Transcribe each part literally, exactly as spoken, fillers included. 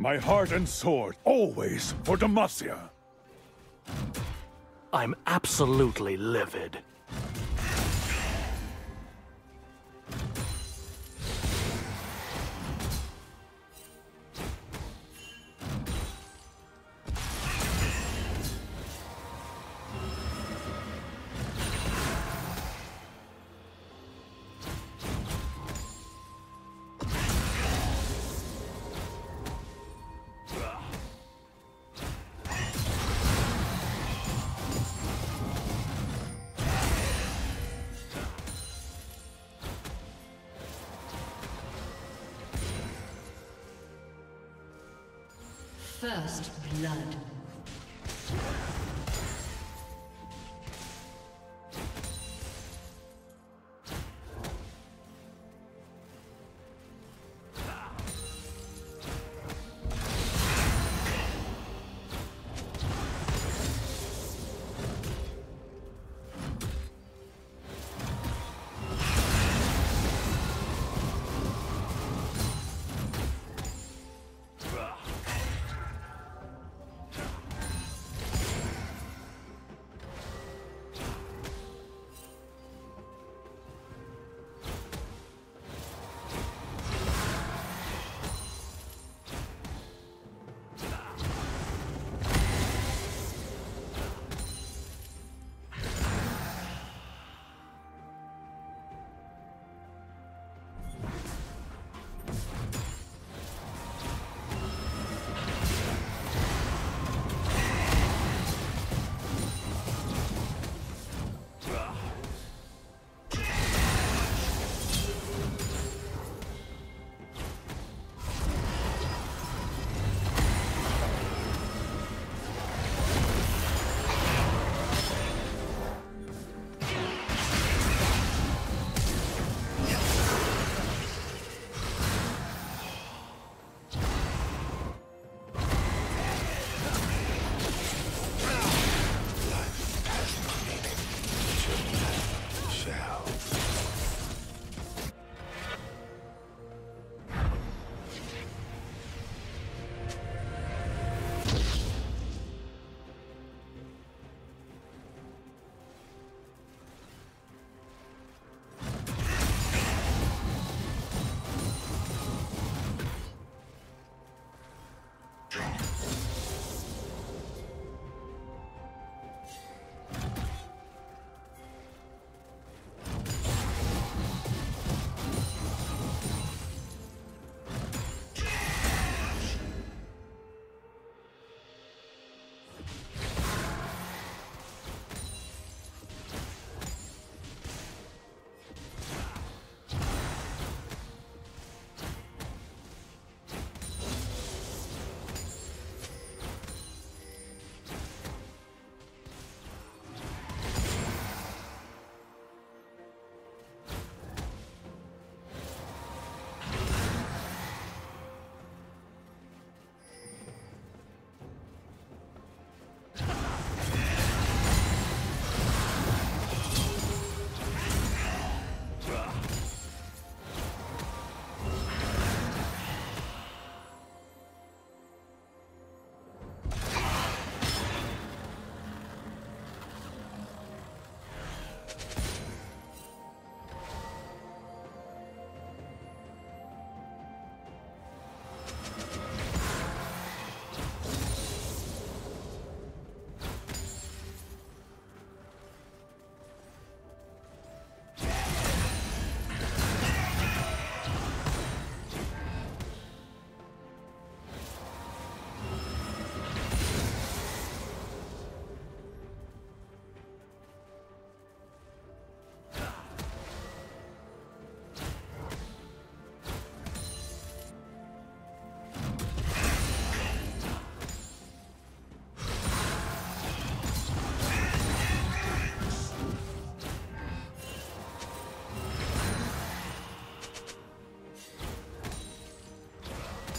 My heart and sword, always for Demacia. I'm absolutely livid. First blood.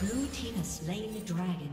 Blue team has slain the dragon.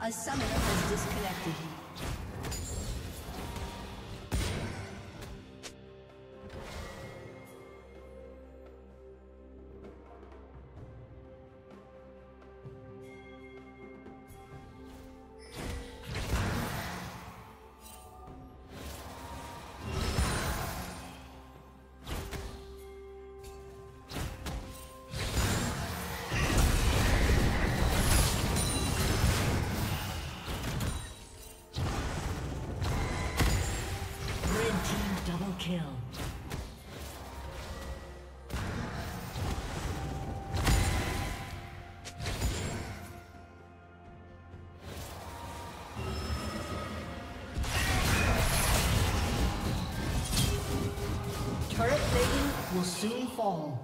A summoner has disconnected. Kill. Turret plating will soon fall.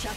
Shut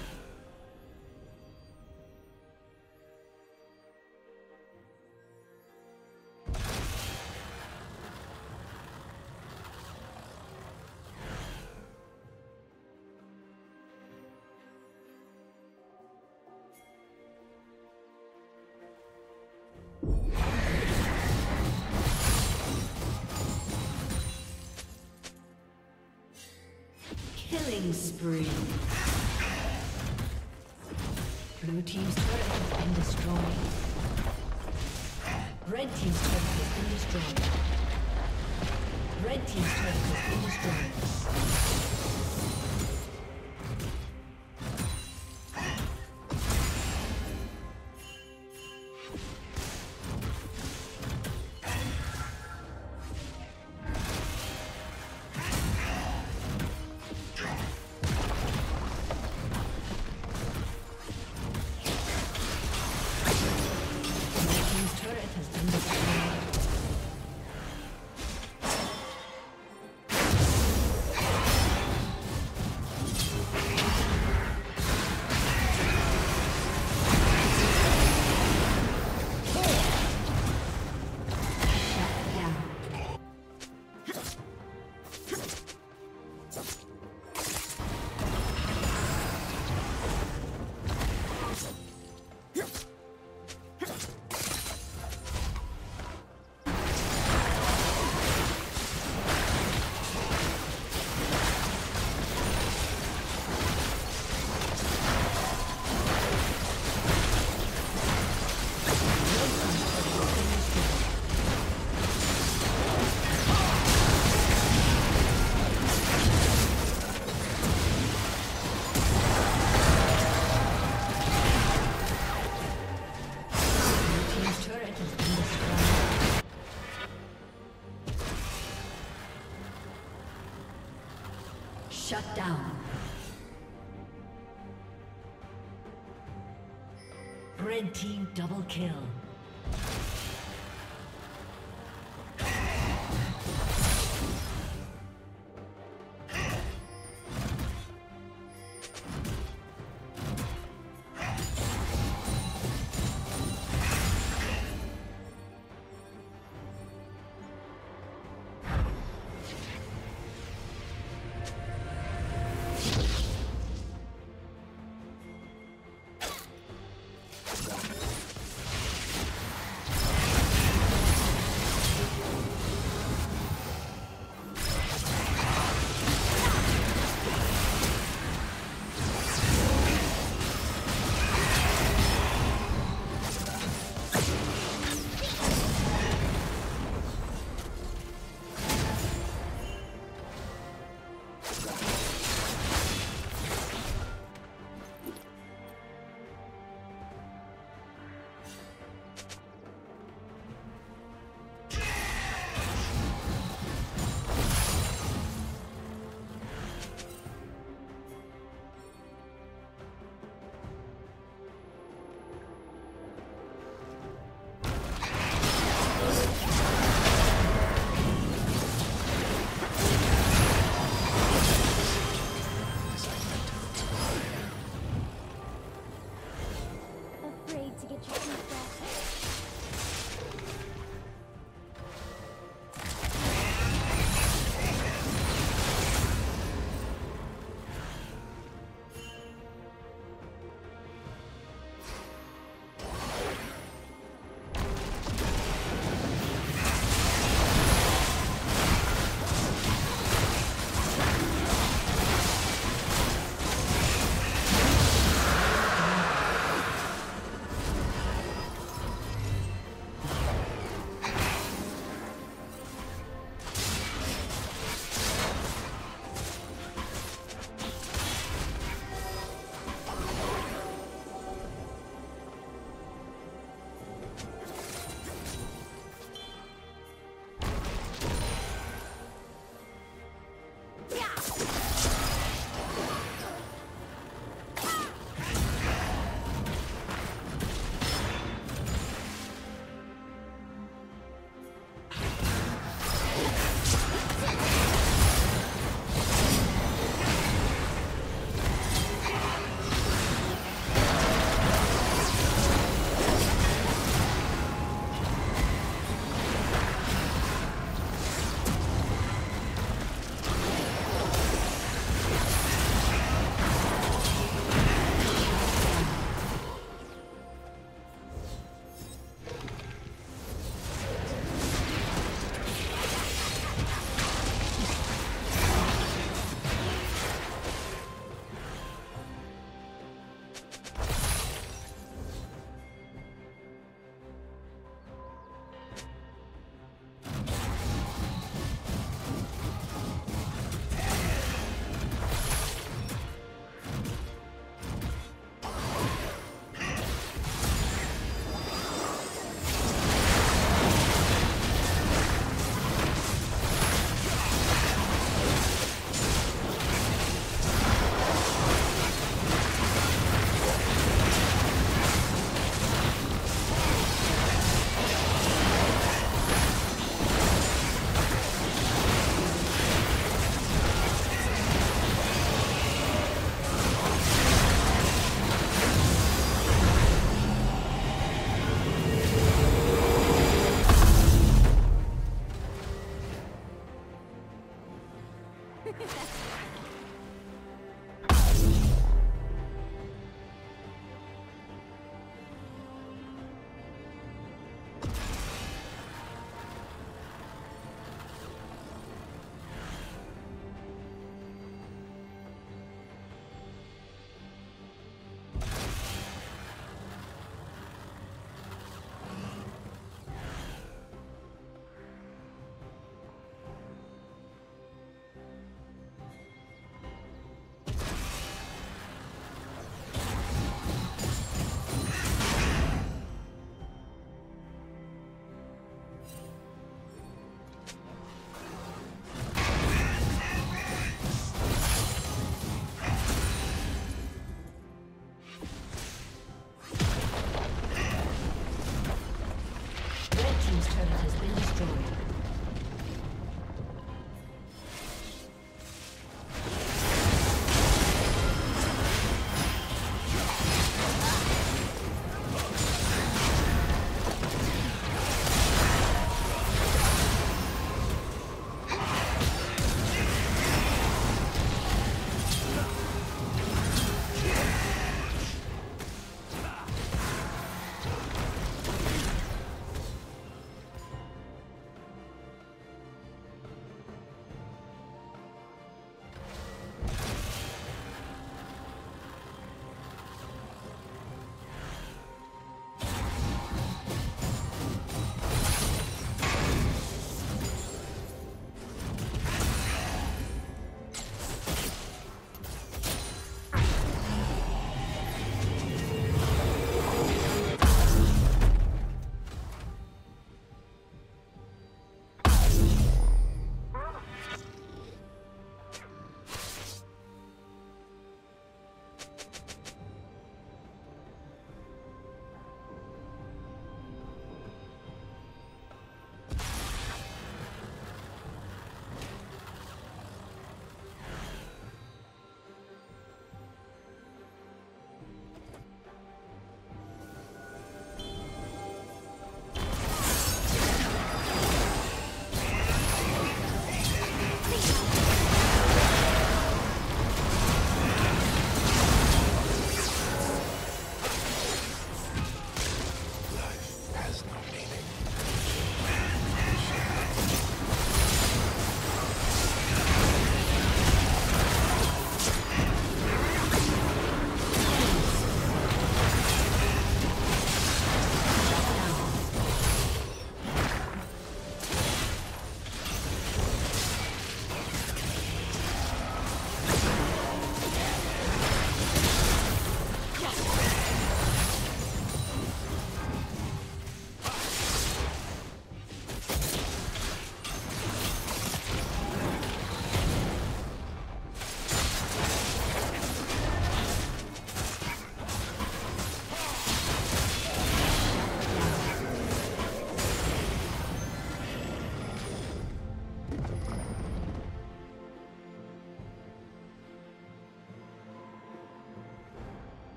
Killing spree. Blue team's turret has been destroyed. Red team's turret has been destroyed. Red team's turret has been shut down. Red team double kill.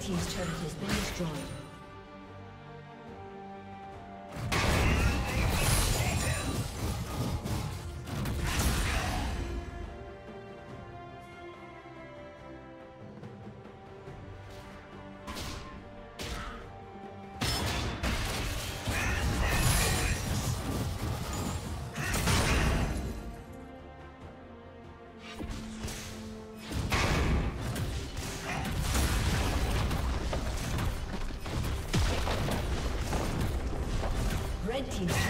Red team's turret has been destroyed. Thank you.